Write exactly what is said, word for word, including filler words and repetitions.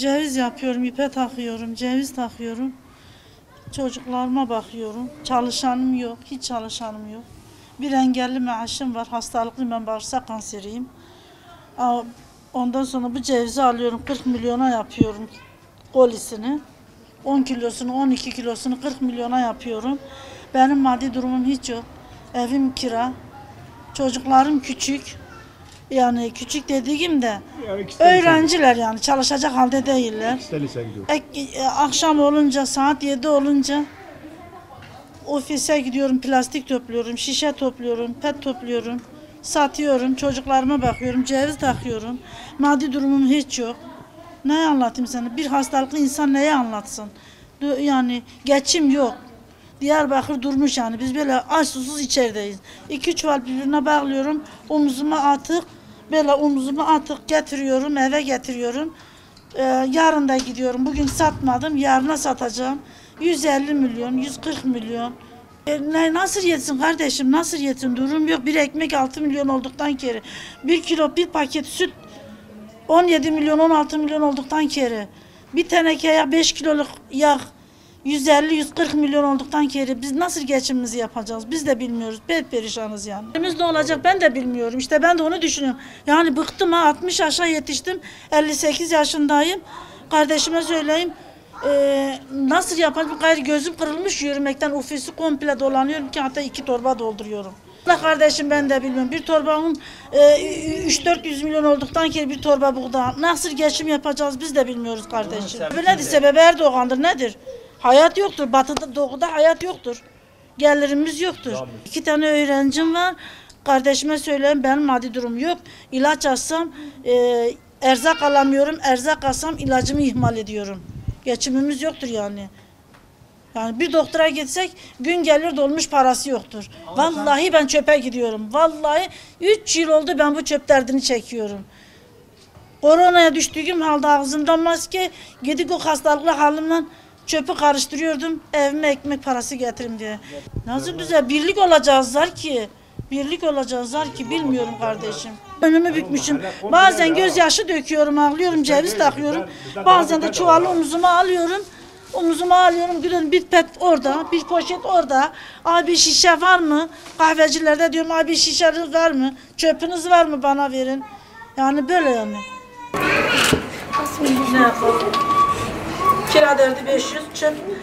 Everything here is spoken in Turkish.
Ceviz yapıyorum, ipe takıyorum, ceviz takıyorum. Çocuklarıma bakıyorum. Çalışanım yok, hiç çalışanım yok. Bir engelli maaşım var, hastalıklıyım ben, bağırsak kanseriyim. Ondan sonra bu cevizi alıyorum, kırk milyona yapıyorum kolisini. on kilosunu, on iki kilosunu kırk milyona yapıyorum. Benim maddi durumum hiç yok. Evim kira, çocuklarım küçük. Yani küçük dediğimde yani öğrenciler lise. Yani çalışacak halde değiller. E, akşam olunca, saat yedi olunca ofise gidiyorum, plastik topluyorum, şişe topluyorum, pet topluyorum, satıyorum, çocuklarıma bakıyorum, ceviz takıyorum. Maddi durumum hiç yok. Ne anlatayım sana? Bir hastalıklı insan neye anlatsın? Yani geçim yok. Diyarbakır durmuş yani. Biz böyle aç susuz içerideyiz. İki çuval birbirine bağlıyorum. Omuzuma atık. Böyle omuzuma atık getiriyorum. Eve getiriyorum. Ee, yarın da gidiyorum. Bugün satmadım. Yarına satacağım. yüz elli milyon, yüz kırk milyon. E, ne, nasıl yetsin kardeşim? Nasıl yetsin? Durum yok. Bir ekmek altı milyon olduktan kere. Bir kilo, bir paket süt on yedi milyon, on altı milyon olduktan kere. Bir teneke ya beş kiloluk yağ yüz elli yüz kırk milyon olduktan kere biz nasıl geçimimizi yapacağız? Biz de bilmiyoruz. Pek perişanız yani. Biz ne olacak ben de bilmiyorum. İşte ben de onu düşünüyorum. Yani bıktım ha. altmış yaşa yetiştim. elli sekiz yaşındayım. Kardeşime söyleyeyim. E, nasıl yapalım? Gayrı gözüm kırılmış yürümekten. Ofisi komple dolanıyorum ki hatta iki torba dolduruyorum. Allah kardeşim ben de bilmiyorum. Bir torbanın e, üç dört yüz milyon olduktan kere bir torba buğda. Nasıl geçim yapacağız biz de bilmiyoruz kardeşim. Nedir sebebi? Erdoğan'dır nedir? Hayat yoktur. Batıda, doğuda hayat yoktur. Gelirimiz yoktur. Tamam. İki tane öğrencim var. Kardeşime söyleyeyim benim maddi durum yok. İlaç alsam e, erzak alamıyorum. Erzak alsam ilacımı ihmal ediyorum. Geçimimiz yoktur yani. Yani bir doktora gitsek gün gelir dolmuş parası yoktur. Ama vallahi sen... ben çöpe gidiyorum. Vallahi üç yıl oldu ben bu çöp derdini çekiyorum. Koronaya düştüğüm halde ağzımdan maske, gidik o hastalıklı halimden çöpü karıştırıyordum, evime ekmek parası getireyim diye. Nasıl güzel, birlik olacağızlar ki, birlik olacağızlar ki bilmiyorum kardeşim. Önümü bükmüşüm, bazen gözyaşı döküyorum, ağlıyorum, ceviz takıyorum, bazen de çuvalı omuzuma alıyorum. Omuzuma alıyorum, gidiyorum bir pet orada, bir poşet orada. Abi şişe var mı? Kahvecilerde diyorum, abi şişeniz var mı? Çöpünüz var mı bana verin? Yani böyle yani. Nasıl ne yapalım? Kira derdi beş yüz, çöp